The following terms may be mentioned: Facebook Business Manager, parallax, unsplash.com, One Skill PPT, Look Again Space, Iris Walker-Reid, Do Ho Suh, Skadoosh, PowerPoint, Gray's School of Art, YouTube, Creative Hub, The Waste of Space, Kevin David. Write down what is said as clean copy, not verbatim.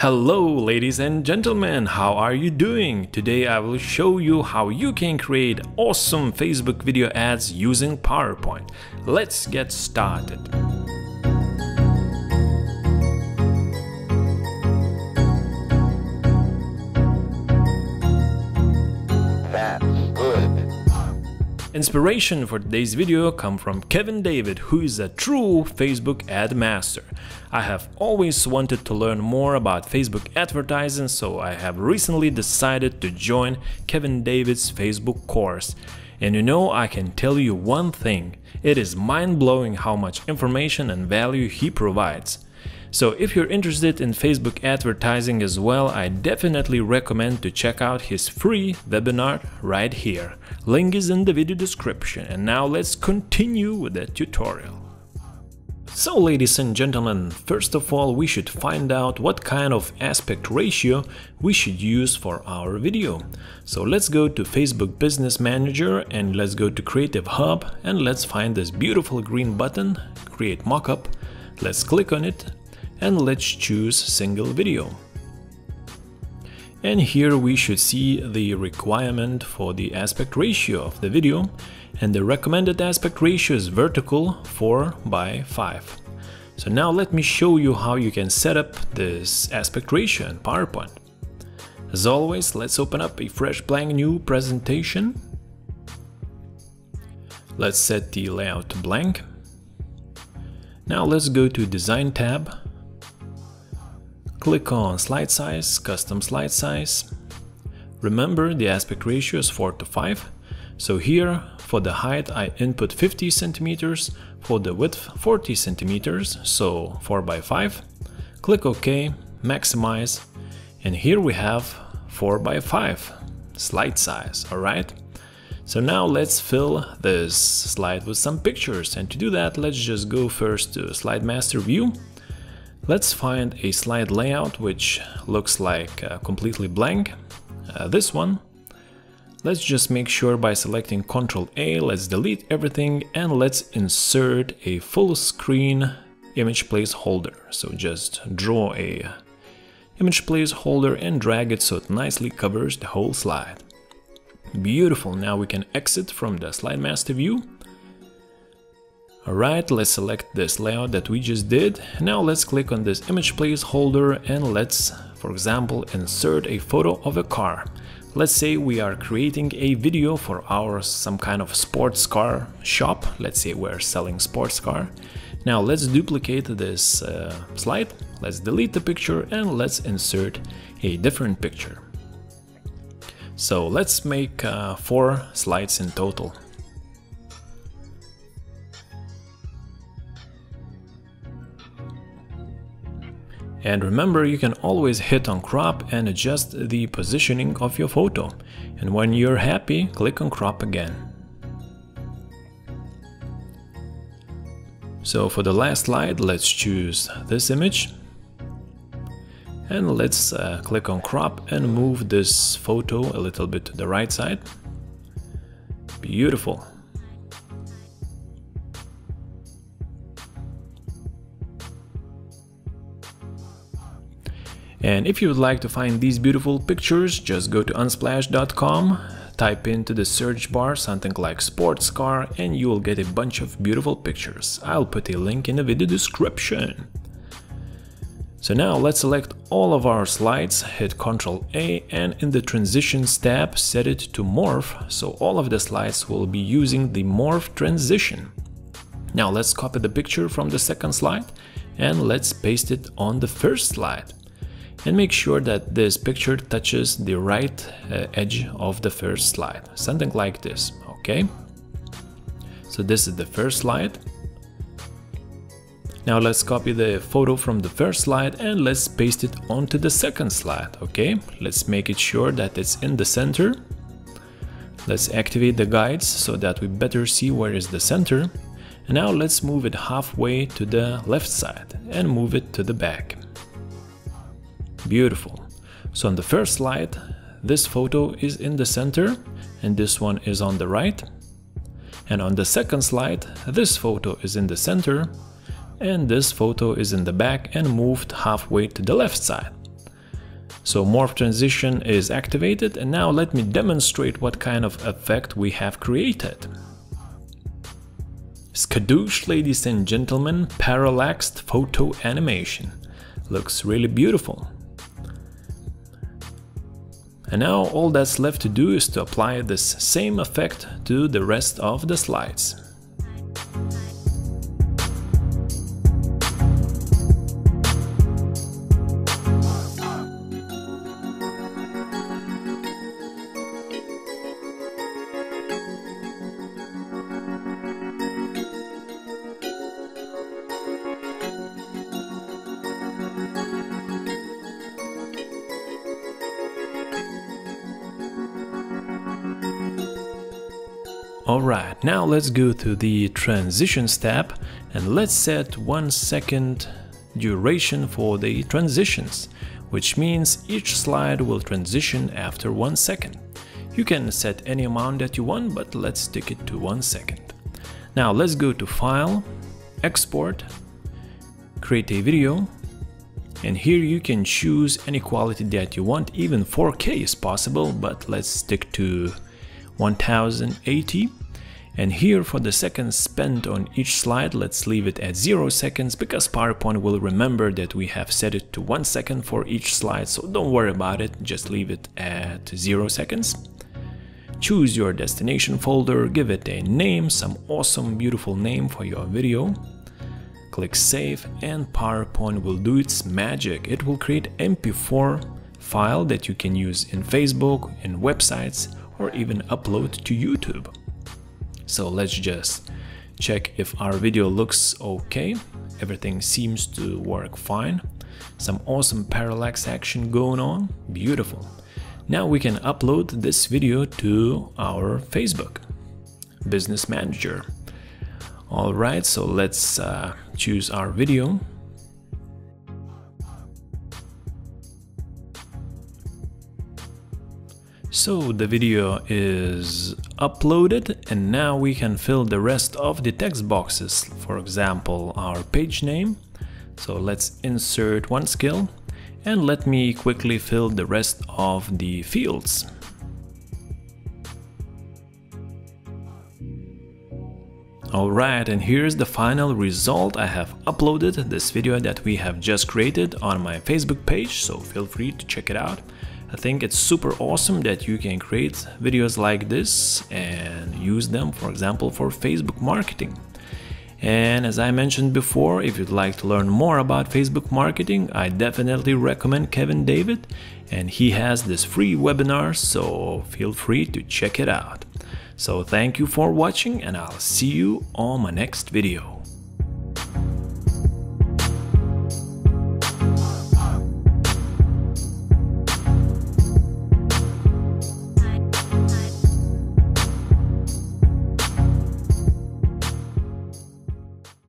Hello ladies and gentlemen, how are you doing? Today I will show you how you can create awesome Facebook video ads using PowerPoint. Let's get started. Inspiration for today's video come from Kevin David, who is a true Facebook ad master. I have always wanted to learn more about Facebook advertising, so I have recently decided to join Kevin David's Facebook course. And you know, I can tell you one thing, it is mind-blowing how much information and value he provides. So if you're interested in Facebook advertising as well, I definitely recommend to check out his free webinar right here. Link is in the video description. And now let's continue with the tutorial. So ladies and gentlemen, first of all we should find out what kind of aspect ratio we should use for our video. So let's go to Facebook Business Manager and let's go to Creative Hub and let's find this beautiful green button, Create Mockup. Let's click on it. And let's choose single video. And here we should see the requirement for the aspect ratio of the video, and the recommended aspect ratio is vertical 4:5. So now let me show you how you can set up this aspect ratio in PowerPoint. As always, let's open up a fresh blank new presentation. Let's set the layout to blank. Now let's go to Design tab. Click on slide size, custom slide size. Remember the aspect ratio is 4:5. So here for the height I input 50 centimeters, for the width 40 centimeters, so 4:5. Click OK, maximize, and here we have 4:5 slide size, alright? So now let's fill this slide with some pictures, and to do that let's just go first to Slide Master View. Let's find a slide layout which looks like completely blank, this one. Let's just make sure by selecting Ctrl-A, let's delete everything and let's insert a full screen image placeholder. So just draw a image placeholder and drag it so it nicely covers the whole slide. Beautiful, now we can exit from the Slide Master View. Alright, let's select this layout that we just did. Now let's click on this image placeholder and let's, for example, insert a photo of a car. Let's say we are creating a video for our some kind of sports car shop. Let's say we're selling sports car. Now let's duplicate this slide. Let's delete the picture and let's insert a different picture. So let's make 4 slides in total. And remember, you can always hit on crop and adjust the positioning of your photo. And when you're happy, click on crop again. So for the last slide, let's choose this image. And let's click on crop and move this photo a little bit to the right side. Beautiful. And if you would like to find these beautiful pictures, just go to unsplash.com, type into the search bar something like sports car, and you will get a bunch of beautiful pictures. I'll put a link in the video description. So now let's select all of our slides, hit Ctrl-A, and in the Transitions tab, set it to Morph, so all of the slides will be using the Morph transition. Now let's copy the picture from the second slide, and let's paste it on the first slide. And make sure that this picture touches the right edge of the first slide, something like this, okay? So this is the first slide. Now let's copy the photo from the first slide and let's paste it onto the second slide, okay? Let's make it sure that it's in the center. Let's activate the guides so that we better see where is the center. And now let's move it halfway to the left side and move it to the back. Beautiful. So on the first slide, this photo is in the center and this one is on the right. And on the second slide, this photo is in the center and this photo is in the back and moved halfway to the left side. So morph transition is activated, and now let me demonstrate what kind of effect we have created. Skadoosh, ladies and gentlemen, parallaxed photo animation. Looks really beautiful. And now all that's left to do is to apply this same effect to the rest of the slides. Alright, now let's go to the transitions tab and let's set 1 second duration for the transitions, which means each slide will transition after 1 second. You can set any amount that you want, but let's stick it to 1 second. Now let's go to File, Export, Create a Video, and here you can choose any quality that you want, even 4K is possible, but let's stick to 1080. And here for the seconds spent on each slide, let's leave it at 0 seconds, because PowerPoint will remember that we have set it to 1 second for each slide, so don't worry about it, just leave it at 0 seconds. Choose your destination folder, give it a name, some awesome beautiful name for your video. Click Save and PowerPoint will do its magic. It will create an MP4 file that you can use in Facebook, in websites, or even upload to YouTube. So let's just check if our video looks okay. Everything seems to work fine. Some awesome parallax action going on. Beautiful. Now we can upload this video to our Facebook Business Manager. Alright, so let's choose our video. So the video is uploaded, and now we can fill the rest of the text boxes, for example our page name. So let's insert One Skill and let me quickly fill the rest of the fields. Alright, and here's the final result. I have uploaded this video that we have just created on my Facebook page, so feel free to check it out. I think it's super awesome that you can create videos like this and use them, for example, for Facebook marketing. And as I mentioned before, if you'd like to learn more about Facebook marketing, I definitely recommend Kevin David, and he has this free webinar, so feel free to check it out. So thank you for watching, and I'll see you on my next video.